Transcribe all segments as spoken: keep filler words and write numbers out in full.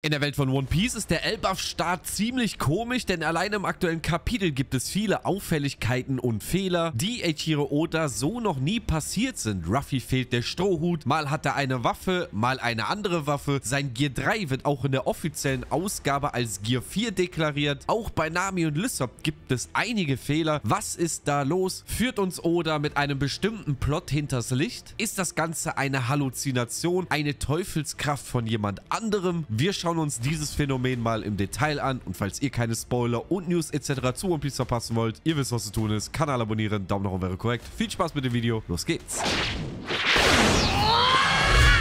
In der Welt von One Piece ist der Elbaf-Start ziemlich komisch, denn allein im aktuellen Kapitel gibt es viele Auffälligkeiten und Fehler, die Eiichiro Oda so noch nie passiert sind. Ruffy fehlt der Strohhut, mal hat er eine Waffe, mal eine andere Waffe. Sein Gear drei wird auch in der offiziellen Ausgabe als Gear vier deklariert. Auch bei Nami und Usopp gibt es einige Fehler. Was ist da los? Führt uns Oda mit einem bestimmten Plot hinters Licht? Ist das Ganze eine Halluzination, eine Teufelskraft von jemand anderem? Wir schauen Schauen uns dieses Phänomen mal im Detail an, und falls ihr keine Spoiler und News et cetera zu One Piece verpassen wollt, ihr wisst, was zu tun ist. Kanal abonnieren, Daumen nach oben wäre korrekt. Viel Spaß mit dem Video, los geht's!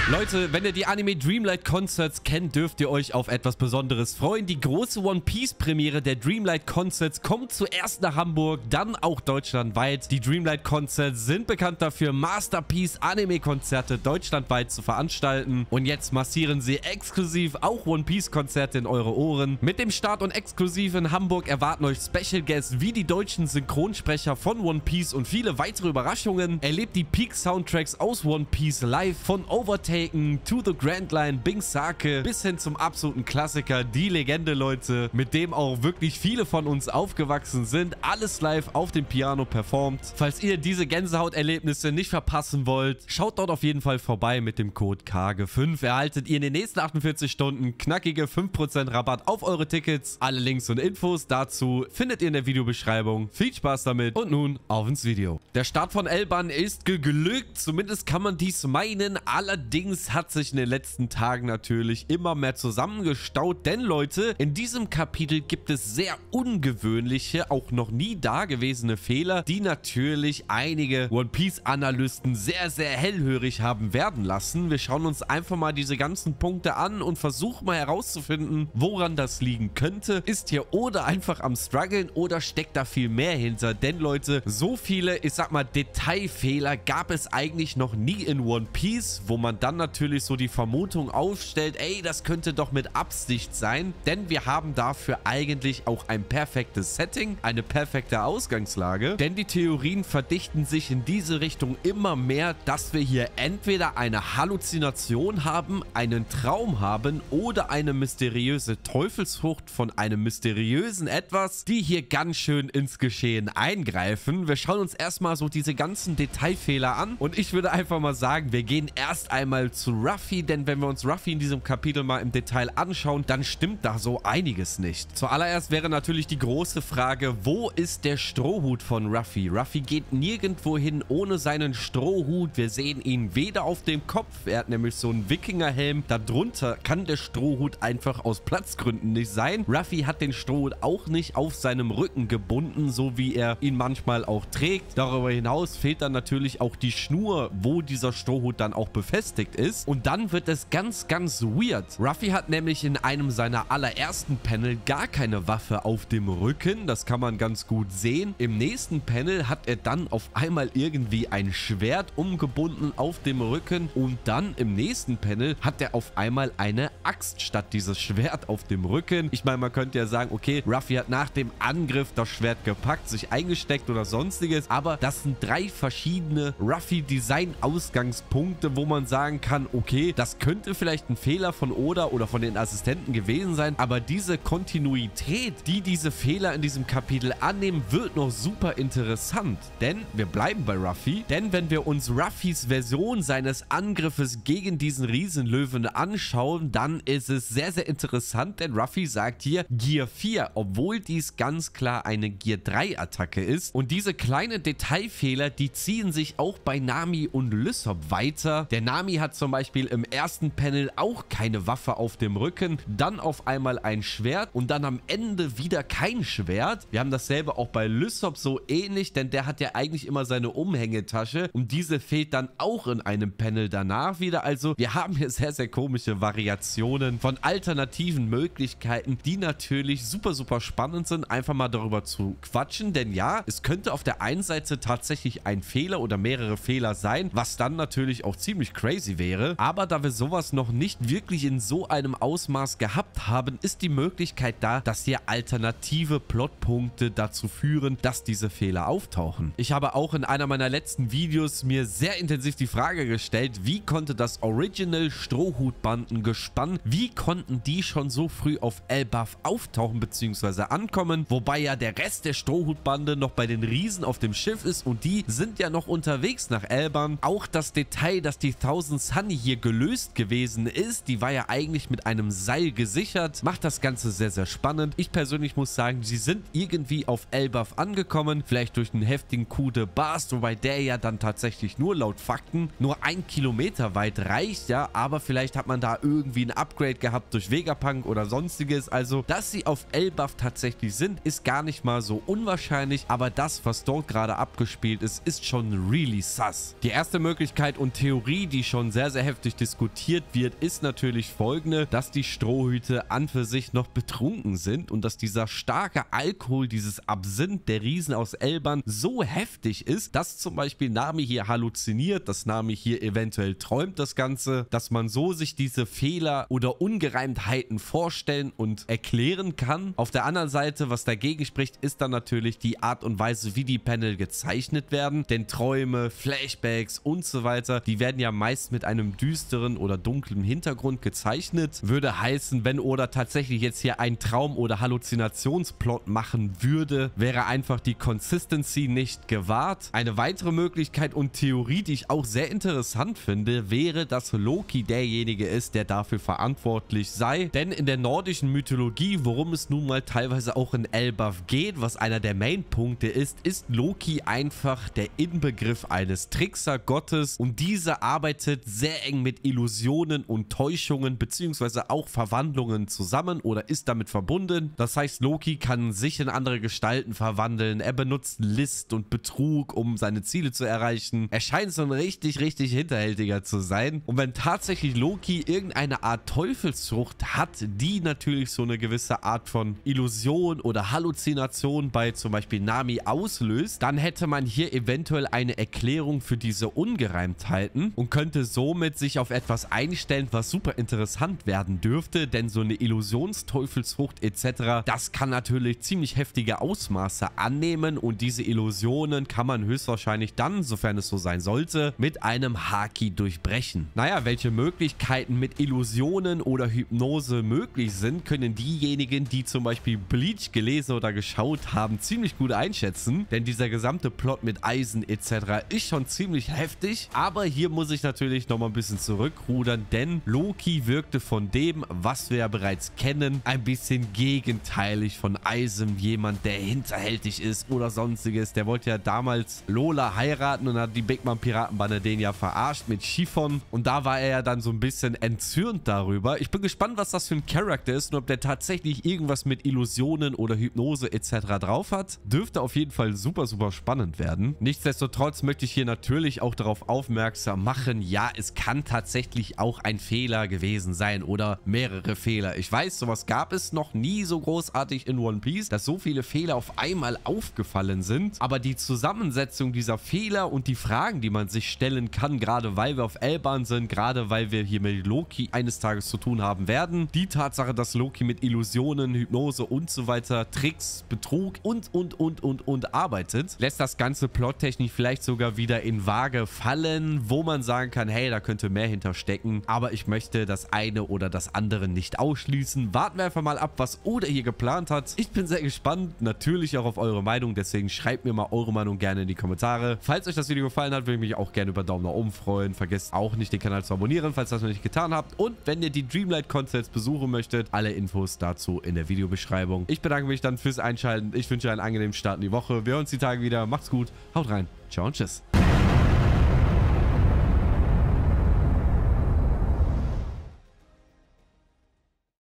Leute, wenn ihr die Anime Dreamlight Concerts kennt, dürft ihr euch auf etwas Besonderes freuen. Die große One Piece Premiere der Dreamlight Concerts kommt zuerst nach Hamburg, dann auch deutschlandweit. Die Dreamlight Concerts sind bekannt dafür, Masterpiece Anime Konzerte deutschlandweit zu veranstalten. Und jetzt massieren sie exklusiv auch One Piece Konzerte in eure Ohren. Mit dem Start und exklusiv in Hamburg erwarten euch Special Guests wie die deutschen Synchronsprecher von One Piece und viele weitere Überraschungen. Erlebt die Peak Soundtracks aus One Piece live, von Overtake To the Grand Line, Bing Sake bis hin zum absoluten Klassiker, die Legende, Leute, mit dem auch wirklich viele von uns aufgewachsen sind. Alles live auf dem Piano performt. Falls ihr diese Gänsehauterlebnisse nicht verpassen wollt, schaut dort auf jeden Fall vorbei. Mit dem Code K G fünf erhaltet ihr in den nächsten achtundvierzig Stunden knackige fünf Prozent Rabatt auf eure Tickets. Alle Links und Infos dazu findet ihr in der Videobeschreibung. Viel Spaß damit und nun auf ins Video. Der Start von Elban ist geglückt, zumindest kann man dies meinen. Allerdings hat sich in den letzten Tagen natürlich immer mehr zusammengestaut, denn Leute, in diesem Kapitel gibt es sehr ungewöhnliche, auch noch nie dagewesene Fehler, die natürlich einige One Piece Analysten sehr, sehr hellhörig haben werden lassen. Wir schauen uns einfach mal diese ganzen Punkte an und versuchen mal herauszufinden, woran das liegen könnte. Ist hier Oda einfach am struggeln oder steckt da viel mehr hinter? Denn Leute, so viele, ich sag mal, Detailfehler gab es eigentlich noch nie in One Piece, wo man dann natürlich so die Vermutung aufstellt, ey, das könnte doch mit Absicht sein, denn wir haben dafür eigentlich auch ein perfektes Setting, eine perfekte Ausgangslage, denn die Theorien verdichten sich in diese Richtung immer mehr, dass wir hier entweder eine Halluzination haben, einen Traum haben oder eine mysteriöse Teufelsfrucht von einem mysteriösen Etwas, die hier ganz schön ins Geschehen eingreifen. Wir schauen uns erstmal so diese ganzen Detailfehler an und ich würde einfach mal sagen, wir gehen erst einmal mal zu Ruffy, denn wenn wir uns Ruffy in diesem Kapitel mal im Detail anschauen, dann stimmt da so einiges nicht. Zuallererst wäre natürlich die große Frage, wo ist der Strohhut von Ruffy? Ruffy geht nirgendwo hin ohne seinen Strohhut. Wir sehen ihn weder auf dem Kopf, er hat nämlich so einen Wikingerhelm, darunter kann der Strohhut einfach aus Platzgründen nicht sein. Ruffy hat den Strohhut auch nicht auf seinem Rücken gebunden, so wie er ihn manchmal auch trägt. Darüber hinaus fehlt dann natürlich auch die Schnur, wo dieser Strohhut dann auch befestigt ist. Und dann wird es ganz, ganz weird. Ruffy hat nämlich in einem seiner allerersten Panel gar keine Waffe auf dem Rücken. Das kann man ganz gut sehen. Im nächsten Panel hat er dann auf einmal irgendwie ein Schwert umgebunden auf dem Rücken. Und dann im nächsten Panel hat er auf einmal eine Axt statt dieses Schwert auf dem Rücken. Ich meine, man könnte ja sagen, okay, Ruffy hat nach dem Angriff das Schwert gepackt, sich eingesteckt oder sonstiges. Aber das sind drei verschiedene Ruffy-Design-Ausgangspunkte, wo man sagt, kann, okay, das könnte vielleicht ein Fehler von Oda oder von den Assistenten gewesen sein, aber diese Kontinuität, die diese Fehler in diesem Kapitel annehmen, wird noch super interessant, denn wir bleiben bei Ruffy, denn wenn wir uns Ruffys Version seines Angriffes gegen diesen Riesenlöwen anschauen, dann ist es sehr, sehr interessant, denn Ruffy sagt hier Gear vier, obwohl dies ganz klar eine Gear drei Attacke ist, und diese kleinen Detailfehler, die ziehen sich auch bei Nami und Usopp weiter. Der Nami hat zum Beispiel im ersten Panel auch keine Waffe auf dem Rücken, dann auf einmal ein Schwert und dann am Ende wieder kein Schwert. Wir haben dasselbe auch bei Usopp so ähnlich, denn der hat ja eigentlich immer seine Umhängetasche und diese fehlt dann auch in einem Panel danach wieder. Also wir haben hier sehr, sehr komische Variationen von alternativen Möglichkeiten, die natürlich super, super spannend sind, einfach mal darüber zu quatschen, denn ja, es könnte auf der einen Seite tatsächlich ein Fehler oder mehrere Fehler sein, was dann natürlich auch ziemlich crazy Luffy wäre. Aber da wir sowas noch nicht wirklich in so einem Ausmaß gehabt haben, ist die Möglichkeit da, dass hier alternative Plotpunkte dazu führen, dass diese Fehler auftauchen. Ich habe auch in einer meiner letzten Videos mir sehr intensiv die Frage gestellt, wie konnte das Original Strohhutbandengespann, wie konnten die schon so früh auf Elbaf auftauchen bzw. ankommen, wobei ja der Rest der Strohhutbande noch bei den Riesen auf dem Schiff ist und die sind ja noch unterwegs nach Elbaf. Auch das Detail, dass die Thousand Sunny hier gelöst gewesen ist, die war ja eigentlich mit einem Seil gesichert, macht das Ganze sehr, sehr spannend. Ich persönlich muss sagen, sie sind irgendwie auf Elbaf angekommen, vielleicht durch einen heftigen Coup de Bast, wobei der ja dann tatsächlich nur laut Fakten nur ein Kilometer weit reicht, ja, aber vielleicht hat man da irgendwie ein Upgrade gehabt durch Vegapunk oder sonstiges. Also, dass sie auf Elbaf tatsächlich sind, ist gar nicht mal so unwahrscheinlich, aber das, was dort gerade abgespielt ist, ist schon really sus. Die erste Möglichkeit und Theorie, die schon sehr, sehr heftig diskutiert wird, ist natürlich folgende, dass die Strohhüte an für sich noch betrunken sind und dass dieser starke Alkohol, dieses Absinth der Riesen aus Elbaf so heftig ist, dass zum Beispiel Nami hier halluziniert, dass Nami hier eventuell träumt das Ganze, dass man so sich diese Fehler oder Ungereimtheiten vorstellen und erklären kann. Auf der anderen Seite, was dagegen spricht, ist dann natürlich die Art und Weise, wie die Panel gezeichnet werden, denn Träume, Flashbacks und so weiter, die werden ja meist mit einem düsteren oder dunklen Hintergrund gezeichnet. Würde heißen, wenn Oda tatsächlich jetzt hier einen Traum- oder Halluzinationsplot machen würde, wäre einfach die Consistency nicht gewahrt. Eine weitere Möglichkeit und Theorie, die ich auch sehr interessant finde, wäre, dass Loki derjenige ist, der dafür verantwortlich sei. Denn in der nordischen Mythologie, worum es nun mal teilweise auch in Elbaf geht, was einer der Mainpunkte ist, ist Loki einfach der Inbegriff eines Tricksergottes und dieser arbeitet sehr eng mit Illusionen und Täuschungen bzw. auch Verwandlungen zusammen oder ist damit verbunden. Das heißt, Loki kann sich in andere Gestalten verwandeln, er benutzt List und Betrug, um seine Ziele zu erreichen. Er scheint so ein richtig, richtig hinterhältiger zu sein. Und wenn tatsächlich Loki irgendeine Art Teufelsfrucht hat, die natürlich so eine gewisse Art von Illusion oder Halluzination bei zum Beispiel Nami auslöst, dann hätte man hier eventuell eine Erklärung für diese Ungereimtheiten und könnte somit sich auf etwas einstellen, was super interessant werden dürfte, denn so eine Illusionsteufelsfrucht et cetera, das kann natürlich ziemlich heftige Ausmaße annehmen und diese Illusionen kann man höchstwahrscheinlich dann, sofern es so sein sollte, mit einem Haki durchbrechen. Naja, welche Möglichkeiten mit Illusionen oder Hypnose möglich sind, können diejenigen, die zum Beispiel Bleach gelesen oder geschaut haben, ziemlich gut einschätzen, denn dieser gesamte Plot mit Eisen et cetera ist schon ziemlich heftig, aber hier muss ich natürlich nochmal ein bisschen zurückrudern, denn Loki wirkte von dem, was wir ja bereits kennen, ein bisschen gegenteilig von Eisen, jemand, der hinterhältig ist oder sonstiges. Der wollte ja damals Lola heiraten und hat die Big Man Piratenbande den ja verarscht mit Chifon und da war er ja dann so ein bisschen entzürnt darüber. Ich bin gespannt, was das für ein Charakter ist und ob der tatsächlich irgendwas mit Illusionen oder Hypnose et cetera drauf hat. Dürfte auf jeden Fall super, super spannend werden. Nichtsdestotrotz möchte ich hier natürlich auch darauf aufmerksam machen, ja, es kann tatsächlich auch ein Fehler gewesen sein oder mehrere Fehler. Ich weiß, sowas gab es noch nie so großartig in One Piece, dass so viele Fehler auf einmal aufgefallen sind, aber die Zusammensetzung dieser Fehler und die Fragen, die man sich stellen kann, gerade weil wir auf Elbaf sind, gerade weil wir hier mit Loki eines Tages zu tun haben werden, die Tatsache, dass Loki mit Illusionen, Hypnose und so weiter, Tricks, Betrug und, und, und, und, und arbeitet, lässt das ganze plottechnisch vielleicht sogar wieder in Waage fallen, wo man sagen kann, hey, da könnte mehr hinterstecken, aber ich möchte das eine oder das andere nicht ausschließen. Warten wir einfach mal ab, was Oda hier geplant hat. Ich bin sehr gespannt, natürlich auch auf eure Meinung, deswegen schreibt mir mal eure Meinung gerne in die Kommentare. Falls euch das Video gefallen hat, würde ich mich auch gerne über Daumen nach oben freuen. Vergesst auch nicht, den Kanal zu abonnieren, falls ihr das noch nicht getan habt. Und wenn ihr die Dreamlight Concerts besuchen möchtet, alle Infos dazu in der Videobeschreibung. Ich bedanke mich dann fürs Einschalten. Ich wünsche einen angenehmen Start in die Woche. Wir hören uns die Tage wieder. Macht's gut, haut rein. Ciao und tschüss.